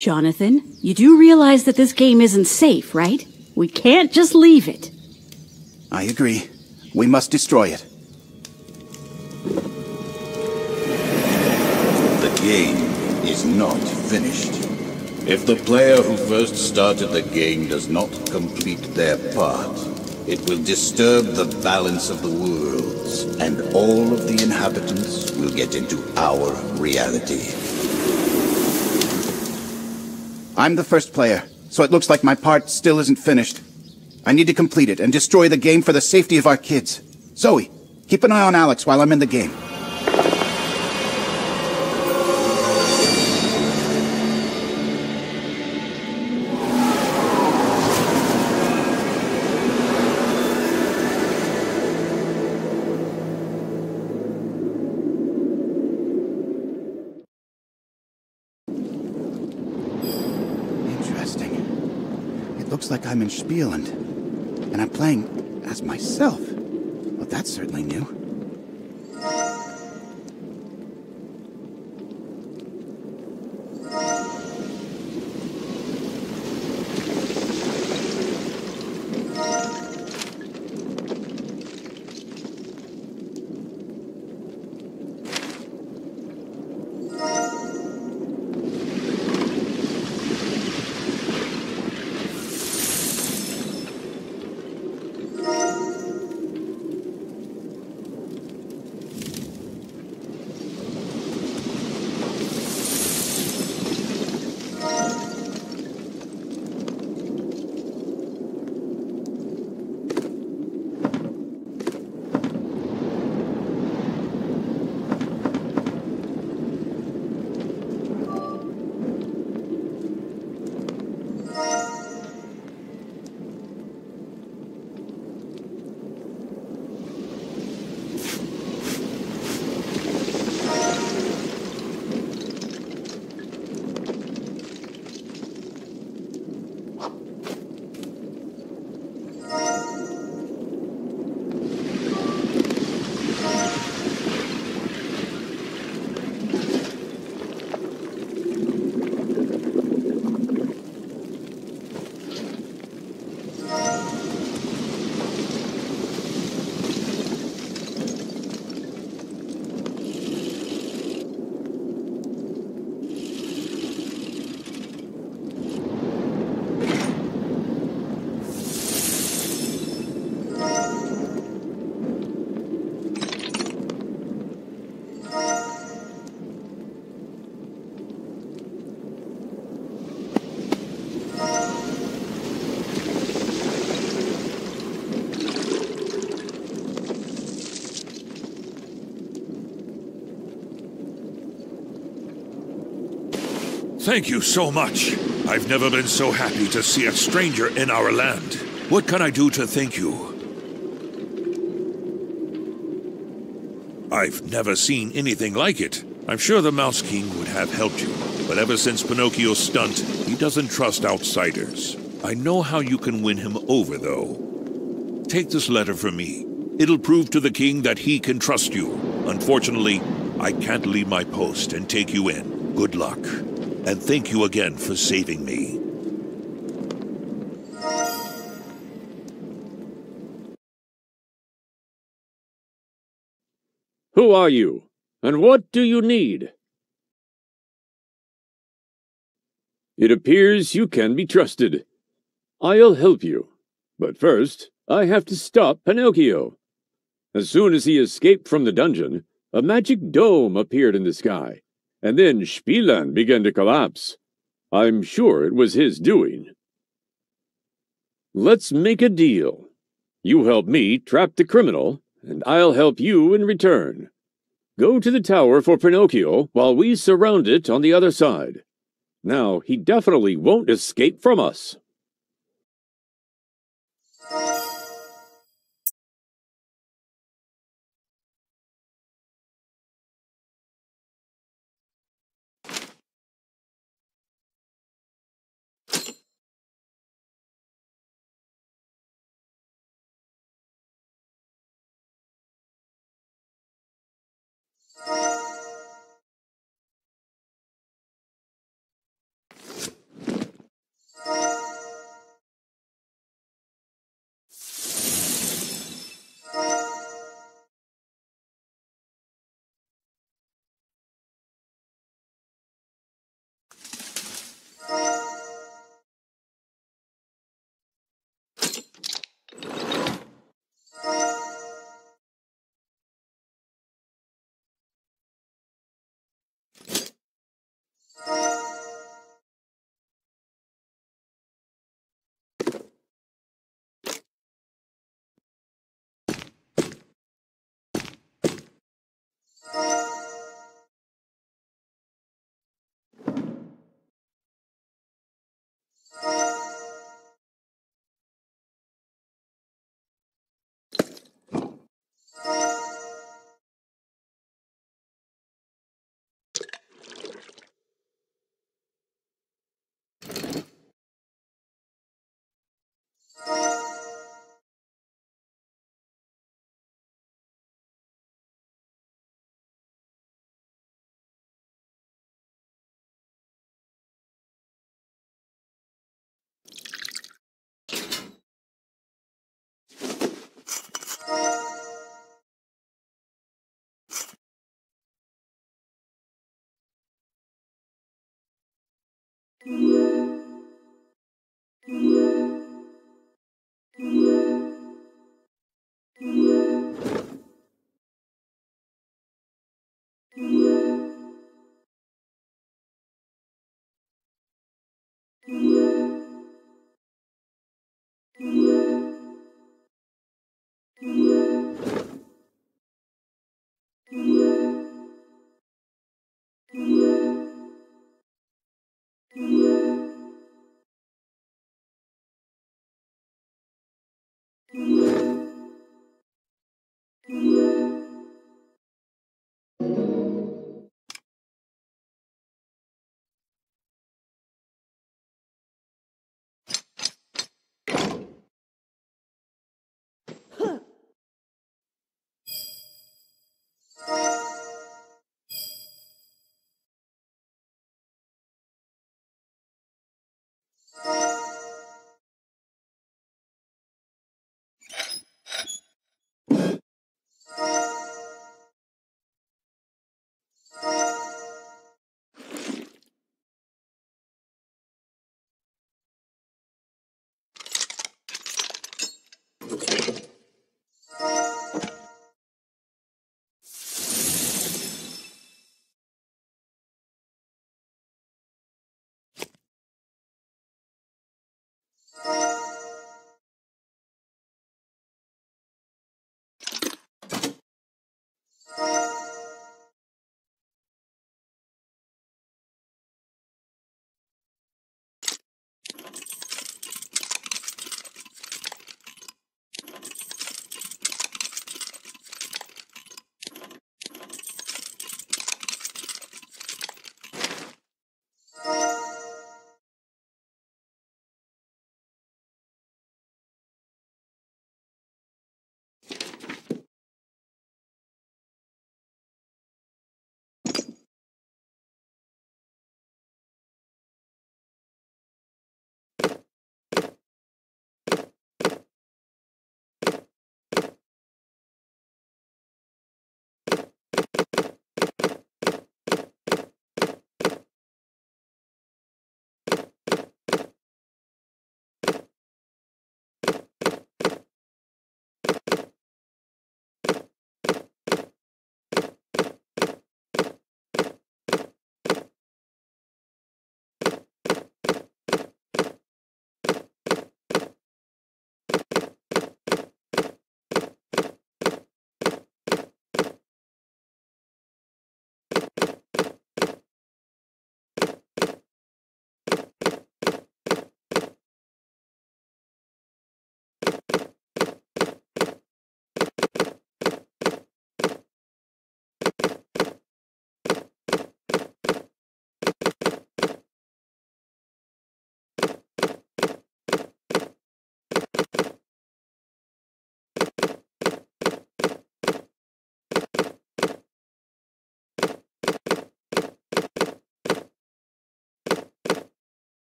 Jonathan, you do realize that this game isn't safe, right? We can't just leave it. I agree. We must destroy it. The game is not finished. If the player who first started the game does not complete their part, it will disturb the balance of the worlds, and all of the inhabitants will get into our reality. I'm the first player, so it looks like my part still isn't finished. I need to complete it and destroy the game for the safety of our kids. Zoe, keep an eye on Alex while I'm in the game. Like I'm in Spieland, and I'm playing as myself. Well, that's certainly new. Thank you so much. I've never been so happy to see a stranger in our land. What can I do to thank you? I've never seen anything like it. I'm sure the Mouse King would have helped you, but ever since Pinocchio's stunt, he doesn't trust outsiders. I know how you can win him over, though. Take this letter from me. It'll prove to the king that he can trust you. Unfortunately, I can't leave my post and take you in. Good luck. And thank you again for saving me. Who are you? And what do you need? It appears you can be trusted. I'll help you. But first, I have to stop Pinocchio. As soon as he escaped from the dungeon, a magic dome appeared in the sky. And then Spieland began to collapse. I'm sure it was his doing. Let's make a deal. You help me trap the criminal, and I'll help you in return. Go to the tower for Pinocchio while we surround it on the other side. Now, he definitely won't escape from us.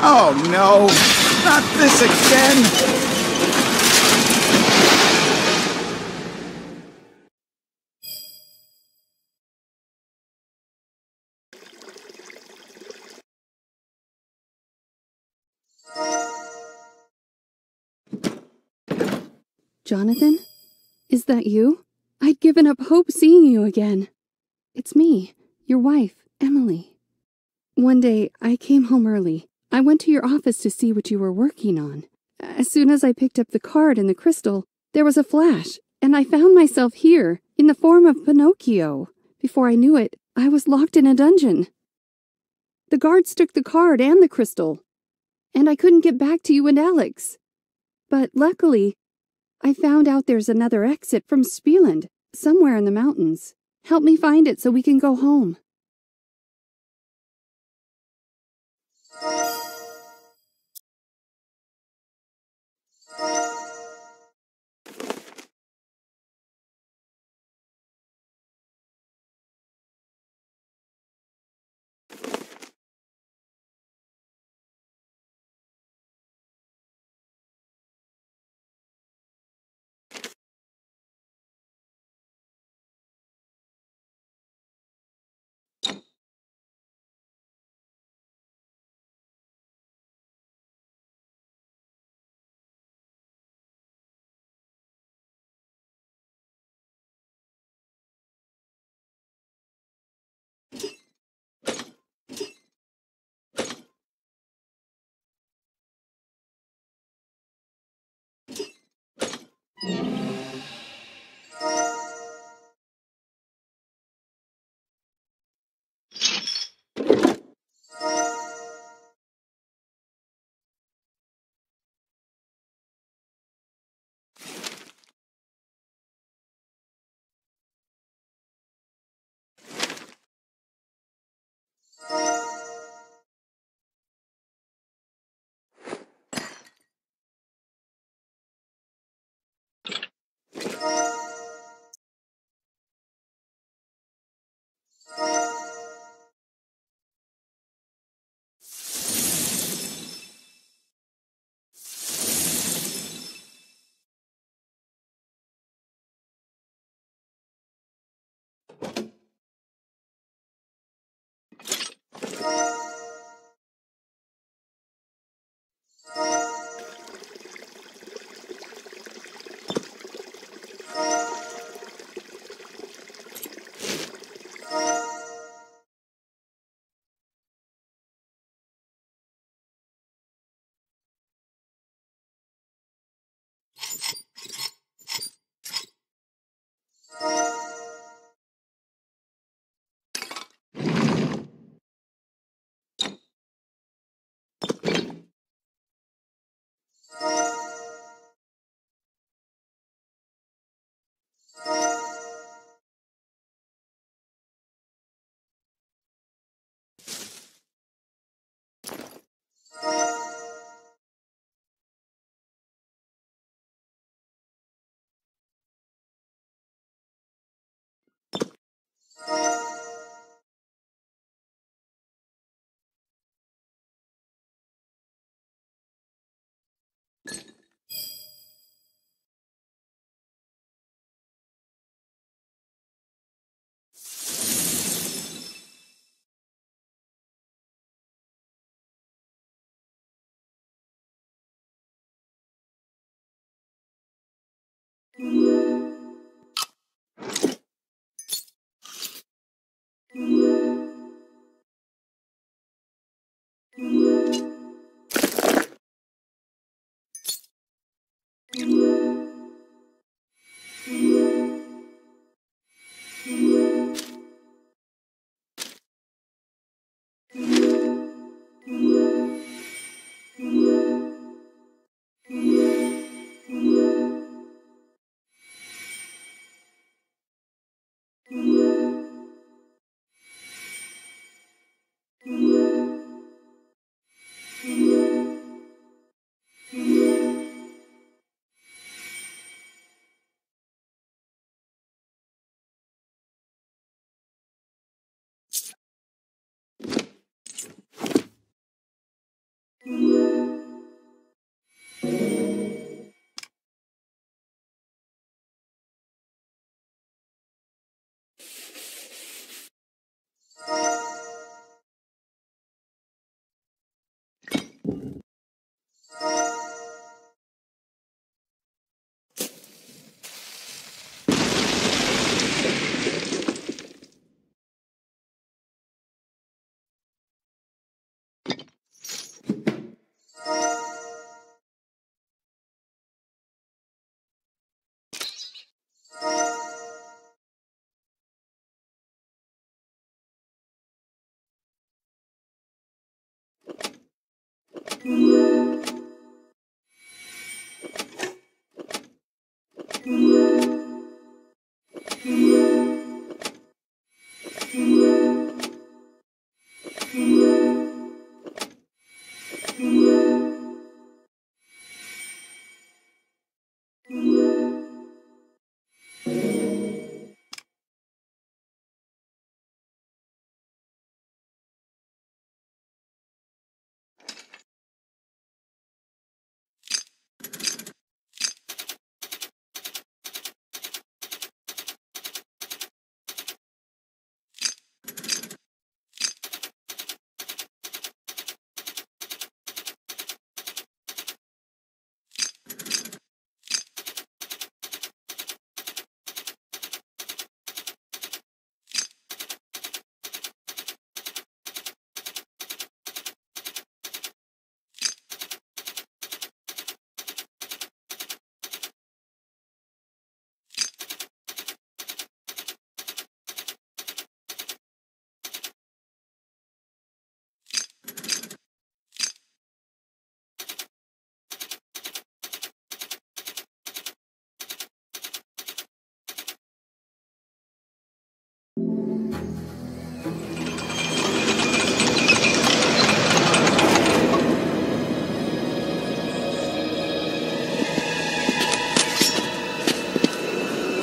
Oh no, not this again! Jonathan? Is that you? I'd given up hope seeing you again. It's me, your wife, Emily. One day, I came home early. I went to your office to see what you were working on. As soon as I picked up the card and the crystal, there was a flash, and I found myself here, in the form of Pinocchio. Before I knew it, I was locked in a dungeon. The guards took the card and the crystal, and I couldn't get back to you and Alex. But luckily, I found out there's another exit from Spieland, somewhere in the mountains. Help me find it so we can go home.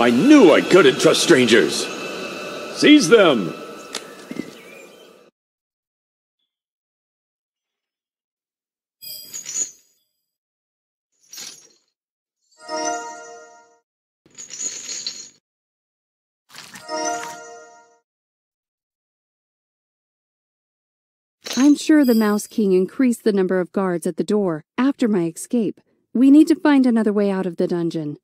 I knew I couldn't trust strangers! Seize them! I'm sure the Mouse King increased the number of guards at the door after my escape. We need to find another way out of the dungeon.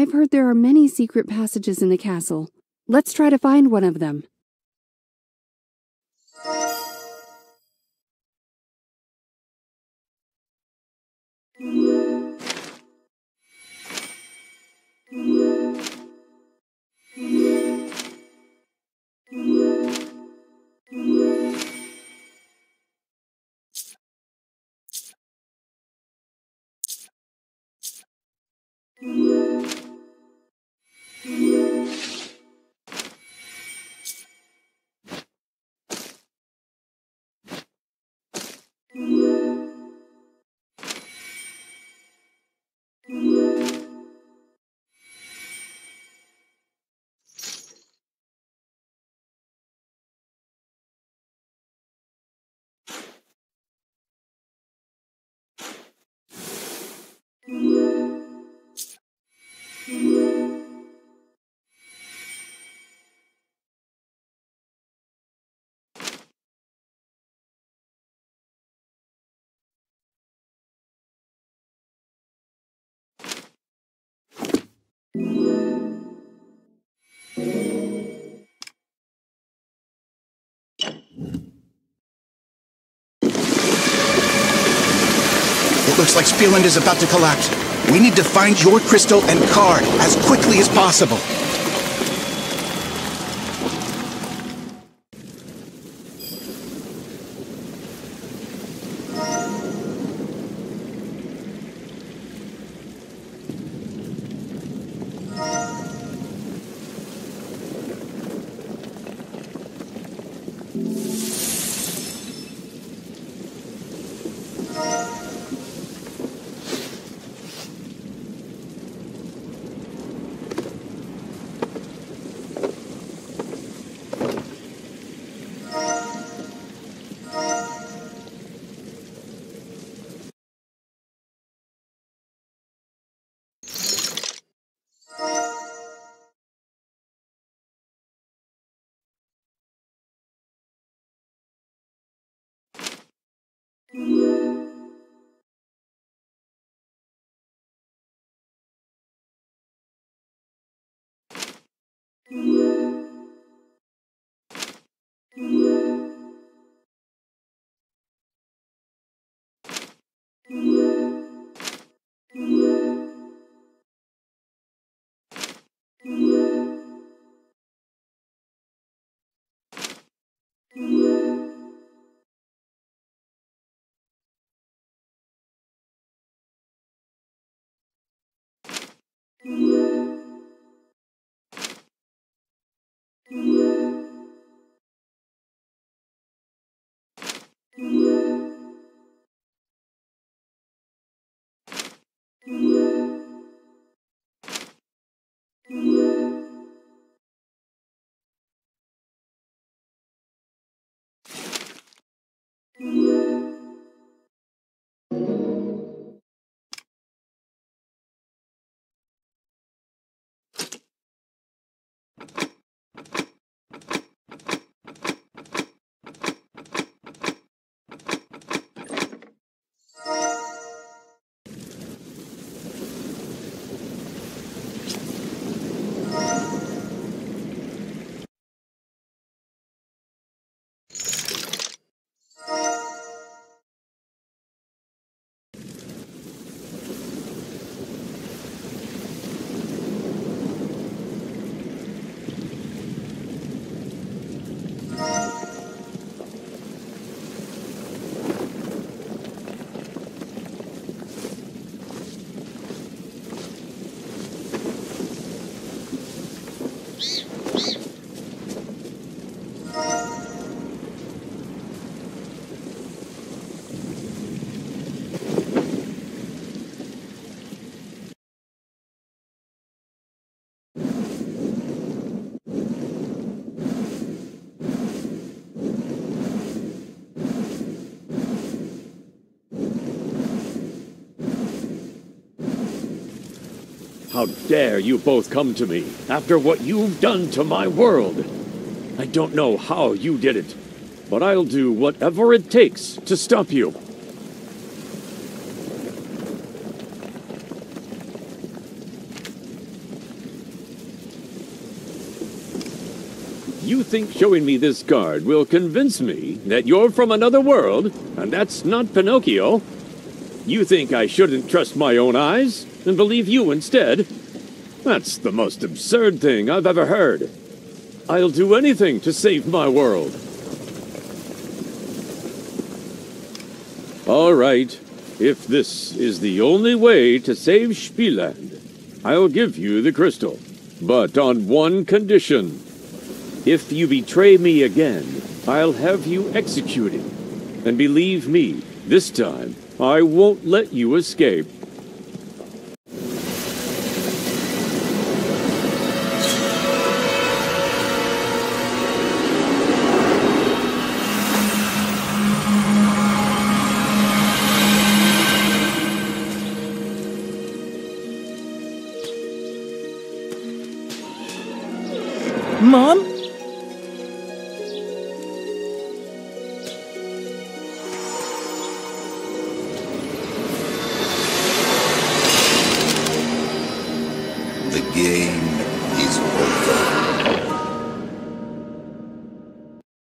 I've heard there are many secret passages in the castle. Let's try to find one of them. Looks like Spieland is about to collapse. We need to find your crystal and card as quickly as possible. How dare you both come to me after what you've done to my world? I don't know how you did it, but I'll do whatever it takes to stop you. You think showing me this card will convince me that you're from another world, and that's not Pinocchio? You think I shouldn't trust my own eyes and believe you instead? That's the most absurd thing I've ever heard. I'll do anything to save my world. All right, if this is the only way to save Spieland, I'll give you the crystal, but on one condition. If you betray me again, I'll have you executed. And believe me, this time, I won't let you escape. Mom? The game.